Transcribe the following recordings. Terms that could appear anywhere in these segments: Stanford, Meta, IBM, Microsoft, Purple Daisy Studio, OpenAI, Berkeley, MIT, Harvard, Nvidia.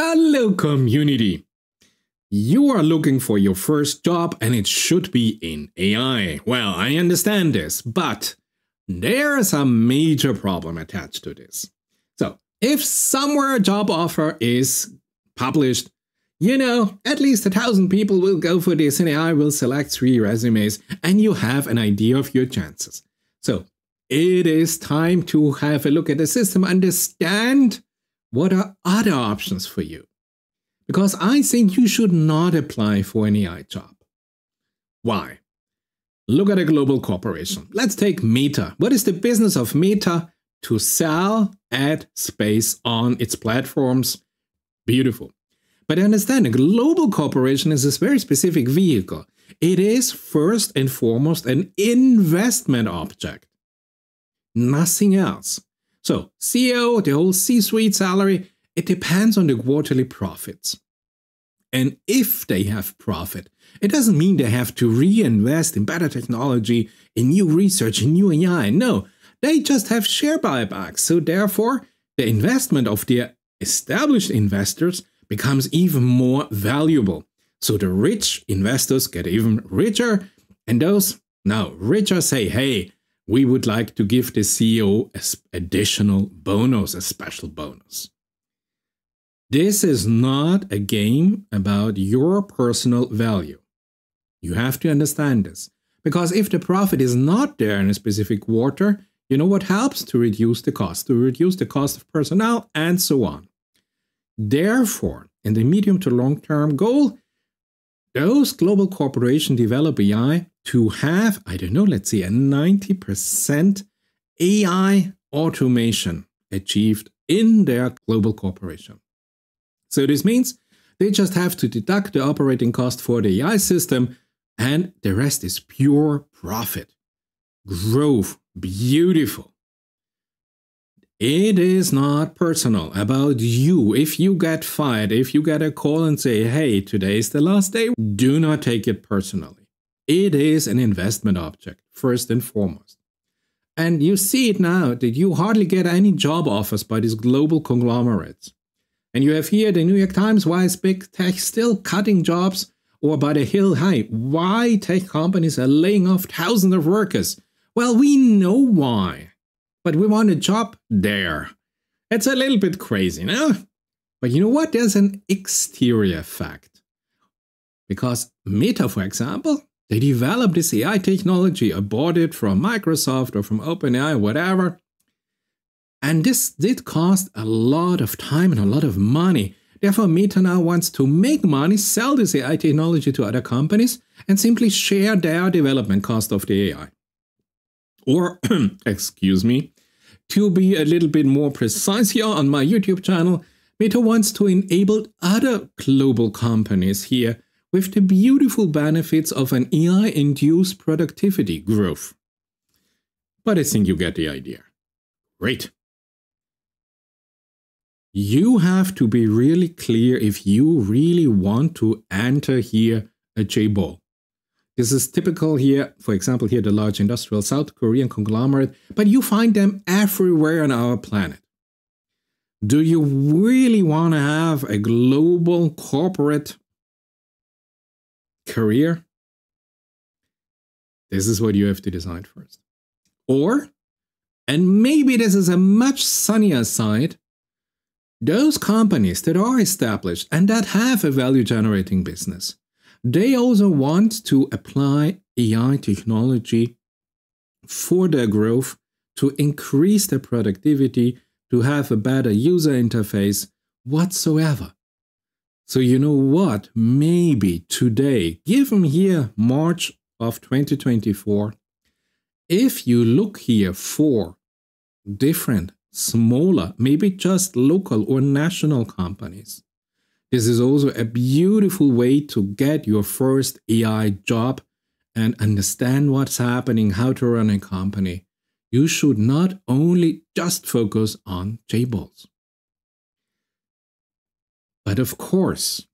Hello community! You are looking for your first job and it should be in AI. Well, I understand this, but there is a major problem attached to this. So, if somewhere a job offer is published, you know, at least 1,000 people will go for this and AI will select 3 resumes and you have an idea of your chances. So, it is time to have a look at the system, understand what are other options for you. Because I think you should not apply for an AI job. Why? Look at a global corporation. Let's take Meta. What is the business of Meta? To sell ad space on its platforms. Beautiful. But understand, a global corporation is this very specific vehicle. It is first and foremost an investment object. Nothing else. So CEO, the whole C-suite salary, it depends on the quarterly profits. And if they have profit, it doesn't mean they have to reinvest in better technology, in new research, in new AI. No, they just have share buybacks. So therefore, the investment of their established investors becomes even more valuable. So the rich investors get even richer. And those now richer say, hey, we would like to give the CEO an additional bonus, a special bonus. This is not a game about your personal value. You have to understand this. Because if the profit is not there in a specific quarter, you know what helps? To reduce the cost. To reduce the cost of personnel and so on. Therefore, in the medium to long-term goal, those global corporations develop AI to have, I don't know, let's see, a 90% AI automation achieved in their global corporation. So this means they just have to deduct the operating cost for the AI system and the rest is pure profit. Growth. Beautiful. It is not personal about you. If you get fired, if you get a call and say, hey, today is the last day, do not take it personally. It is an investment object, first and foremost. And you see it now that you hardly get any job offers by these global conglomerates. And you have here the New York Times, why is big tech still cutting jobs? Or by the Hill, hey, why tech companies are laying off thousands of workers? Well, we know why, but we want a job there. It's a little bit crazy, no? But you know what? There's an exterior fact. Because Meta, for example, they developed this AI technology, bought it from Microsoft or from OpenAI, whatever. And this did cost a lot of time and a lot of money. Therefore, Meta now wants to make money, sell this AI technology to other companies, and simply share their development cost of the AI. Or, excuse me, to be a little bit more precise here on my YouTube channel, Meta wants to enable other global companies here with the beautiful benefits of an AI-induced productivity growth. But I think you get the idea. Great. You have to be really clear if you really want to enter here a J-ball. This is typical here, for example, here the large industrial South Korean conglomerate, but you find them everywhere on our planet. Do you really want to have a global corporate career? This is what you have to decide first. Or, and maybe this is a much sunnier side, those companies that are established and that have a value-generating business, they also want to apply AI technology for their growth, to increase their productivity, to have a better user interface, whatsoever. So you know what? Maybe today, given here March of 2024, if you look here for different smaller, maybe just local or national companies, this is also a beautiful way to get your first AI job and understand what's happening, how to run a company. You should not only just focus on J-balls. But of course,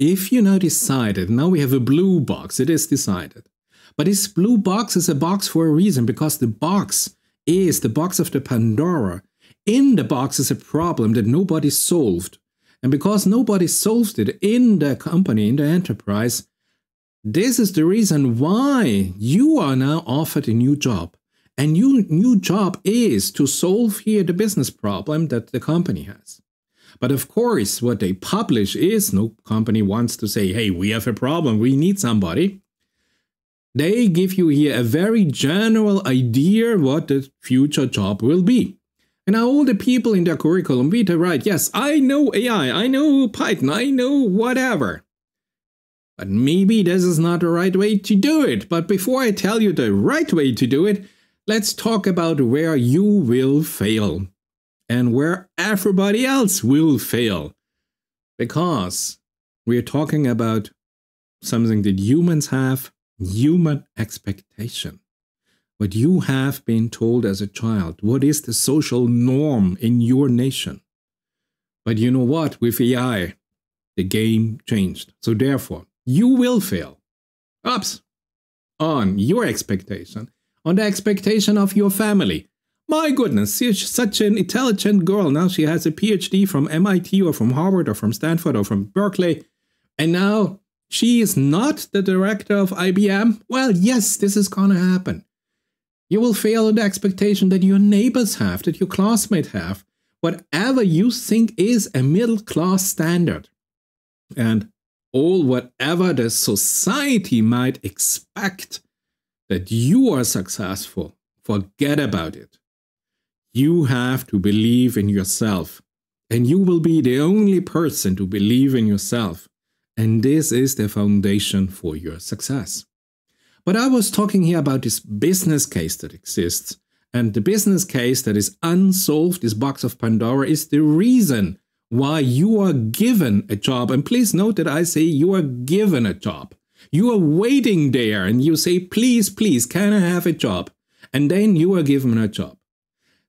if you now decided, now we have a blue box, it is decided. But this blue box is a box for a reason, because the box is the box of the Pandora. In the box is a problem that nobody solved. And because nobody solved it in their company, in their enterprise, this is the reason why you are now offered a new job. And your new job is to solve here the business problem that the company has. But of course, what they publish is no company wants to say, hey, we have a problem, we need somebody. They give you here a very general idea what the future job will be. And now all the people in their curriculum vitae write, yes, I know AI, I know Python, I know whatever. But maybe this is not the right way to do it. But before I tell you the right way to do it, let's talk about where you will fail. And where everybody else will fail. Because we're talking about something that humans have, human expectation. What you have been told as a child, what is the social norm in your nation? But you know what? With AI, the game changed. So therefore, you will fail. Ups on your expectation, on the expectation of your family. My goodness, she's such an intelligent girl. Now she has a PhD from MIT or from Harvard or from Stanford or from Berkeley. And now she is not the director of IBM. Well, yes, this is going to happen. You will fail in the expectation that your neighbors have, that your classmates have, whatever you think is a middle class standard. And all whatever the society might expect that you are successful, forget about it. You have to believe in yourself, and you will be the only person to believe in yourself. And this is the foundation for your success. But I was talking here about this business case that exists, and the business case that is unsolved, this box of Pandora, is the reason why you are given a job. And please note that I say you are given a job. You are waiting there and you say, please, please, can I have a job? And then you are given a job.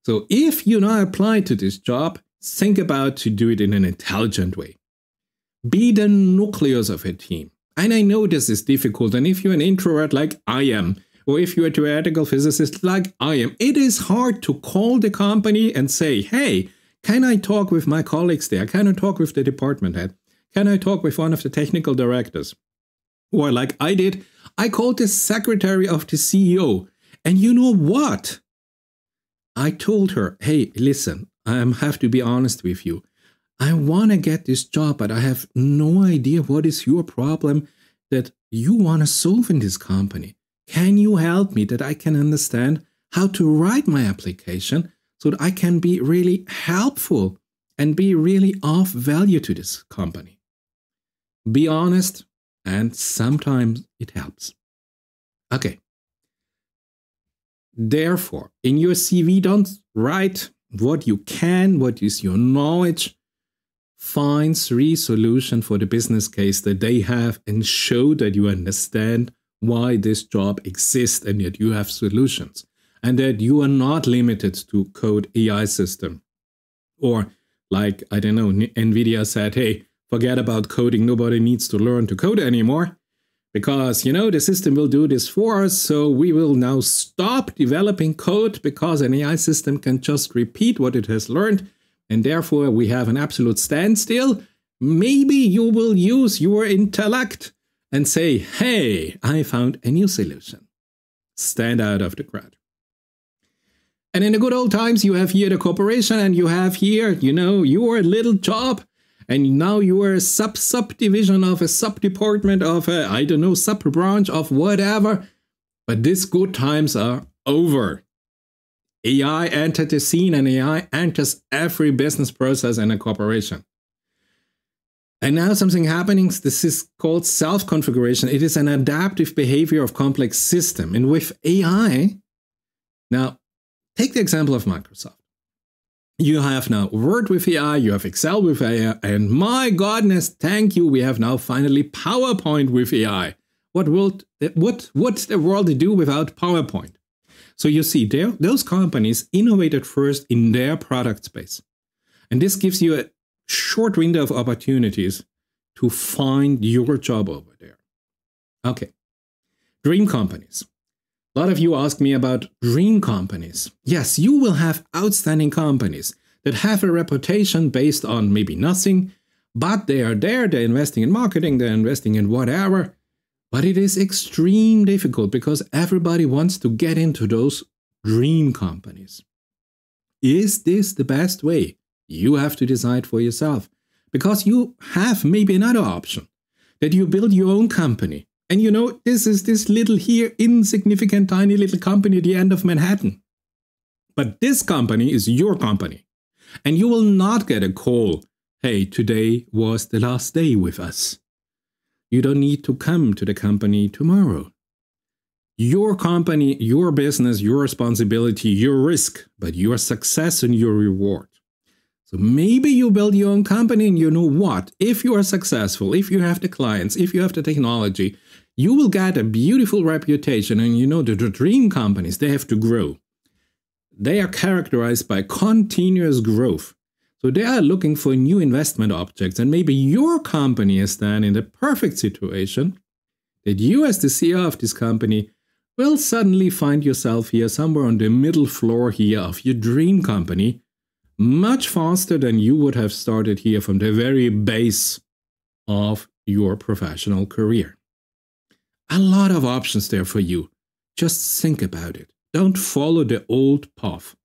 So if you now apply to this job, think about to do it in an intelligent way. Be the nucleus of a team. And I know this is difficult. And if you're an introvert like I am, or if you're a theoretical physicist like I am, it is hard to call the company and say, hey, can I talk with my colleagues there? Can I talk with the department head? Can I talk with one of the technical directors? Or like I did, I called the secretary of the CEO. And you know what? I told her, hey, listen, I have to be honest with you. I want to get this job, but I have no idea what is your problem that you want to solve in this company. Can you help me that I can understand how to write my application so that I can be really helpful and be really of value to this company? Be honest, and sometimes it helps. Okay. Therefore, in your CV, don't write what you can, what is your knowledge. Find three solutions for the business case that they have and show that you understand why this job exists and that you have solutions and that you are not limited to code AI system. Or like, I don't know, Nvidia said, hey, forget about coding. Nobody needs to learn to code anymore. Because, you know, the system will do this for us, so we will now stop developing code because an AI system can just repeat what it has learned, and therefore we have an absolute standstill. Maybe you will use your intellect and say, hey, I found a new solution. Stand out of the crowd. And in the good old times, you have here the corporation and you have here, you know, your little job. And now you are a subdivision of a subdepartment of a, I don't know, sub-branch of whatever. But these good times are over. AI entered the scene and AI enters every business process in a corporation. And now something happening, this is called self-configuration. It is an adaptive behavior of complex system. And with AI, now take the example of Microsoft. You have now Word with AI, you have Excel with AI, and my goodness, thank you, we have now finally PowerPoint with AI. What would the world do without PowerPoint? So you see, those companies innovated first in their product space. And this gives you a short window of opportunities to find your job over there. Okay, dream companies. A lot of you ask me about dream companies. Yes, you will have outstanding companies that have a reputation based on maybe nothing, But they are there, they're investing in marketing, they're investing in whatever. But it is extremely difficult because everybody wants to get into those dream companies. Is this the best way? You have to decide for yourself, because you have maybe another option, that you build your own company. And you know, this is this little here insignificant tiny little company at the end of Manhattan. But this company is your company, and you will not get a call, hey, today was the last day with us. You don't need to come to the company tomorrow. Your company, your business, your responsibility, your risk, but your success and your reward. So maybe you build your own company, and you know what? If you are successful, if you have the clients, if you have the technology, you will get a beautiful reputation. And you know, the dream companies, they have to grow. They are characterized by continuous growth. So they are looking for new investment objects, and maybe your company is then in the perfect situation that you as the CEO of this company will suddenly find yourself here somewhere on the middle floor here of your dream company, much faster than you would have started here from the very base of your professional career. A lot of options there for you. Just think about it. Don't follow the old path.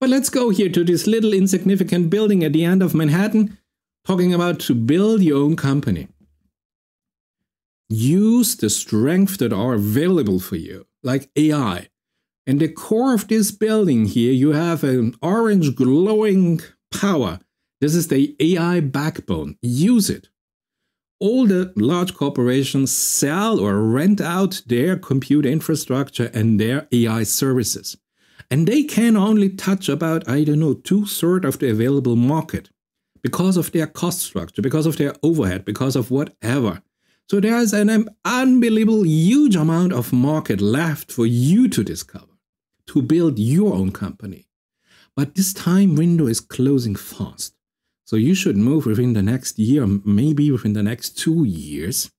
But let's go here to this little insignificant building at the end of Manhattan, talking about to build your own company. Use the strengths that are available for you, like AI. In the core of this building here, you have an orange glowing power. This is the AI backbone. Use it. All the large corporations sell or rent out their compute infrastructure and their AI services. And they can only touch about, I don't know, 2/3 of the available market because of their cost structure, because of their overhead, because of whatever. So there is an unbelievable huge amount of market left for you to discover, to build your own company. But this time window is closing fast. So you should move within the next year, maybe within the next 2 years,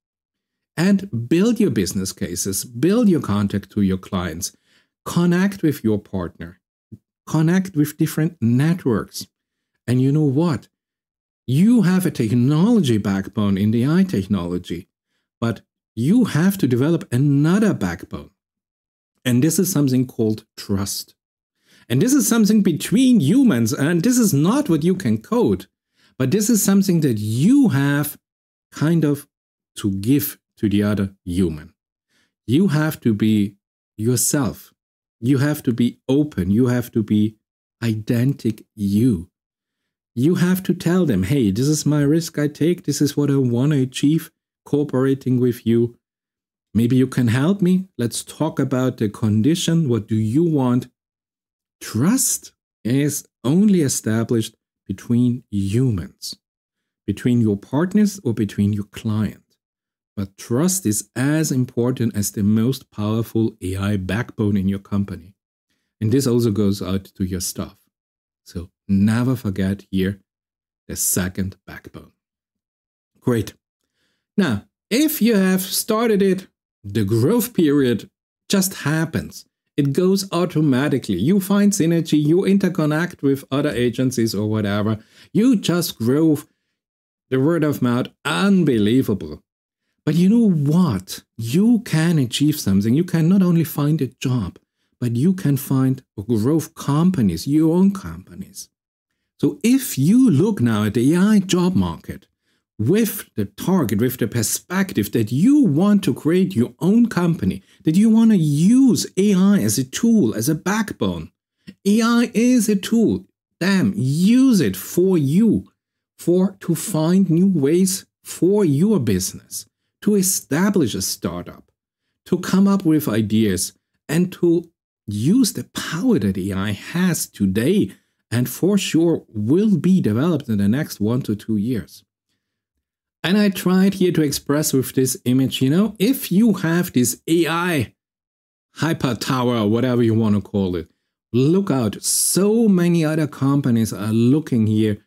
and build your business cases, build your contact to your clients, connect with your partner, connect with different networks. And you know what? You have a technology backbone in the AI technology, but you have to develop another backbone. And this is something called trust. And this is something between humans, and this is not what you can code. But this is something that you have kind of to give to the other human. You have to be yourself. You have to be open. You have to be identical you. You have to tell them, hey, this is my risk I take. This is what I want to achieve cooperating with you. Maybe you can help me. Let's talk about the condition. What do you want? Trust is only established between humans, between your partners or between your client. But trust is as important as the most powerful AI backbone in your company. And this also goes out to your staff. So never forget here the second backbone. Great. Now, if you have started it, the growth period just happens. It goes automatically. You find synergy, you interconnect with other agencies or whatever. You just grow. The word of mouth, unbelievable. But you know what? You can achieve something. You can not only find a job, but you can find growth companies, your own companies. So if you look now at the AI job market with the target, with the perspective that you want to create your own company, that you want to use AI as a tool, as a backbone. AI is a tool. Damn, use it for you, to find new ways for your business, to establish a startup, to come up with ideas, and to use the power that AI has today and for sure will be developed in the next 1 to 2 years. And I tried here to express with this image, you know, if you have this AI hyper tower, or whatever you want to call it, look out. So many other companies are looking here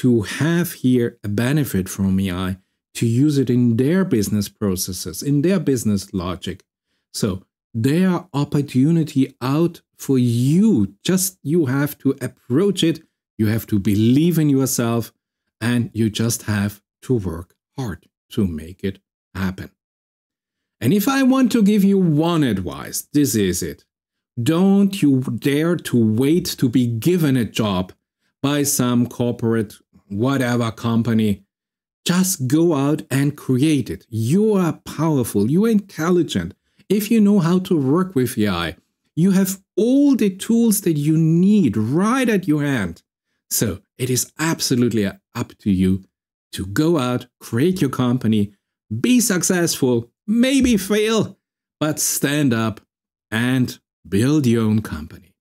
to have here a benefit from AI, to use it in their business processes, in their business logic. So there are opportunities out for you. Just you have to approach it. You have to believe in yourself. and you just have to work hard to make it happen. And if I want to give you one advice, this is it. Don't you dare to wait to be given a job by some corporate whatever company. Just go out and create it. You are powerful, you are intelligent. If you know how to work with AI, you have all the tools that you need right at your hand. So it is absolutely up to you to go out, create your company, be successful, maybe fail, but stand up and build your own company.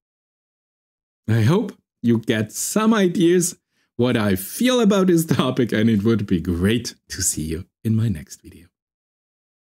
I hope you get some ideas what I feel about this topic, and it would be great to see you in my next video.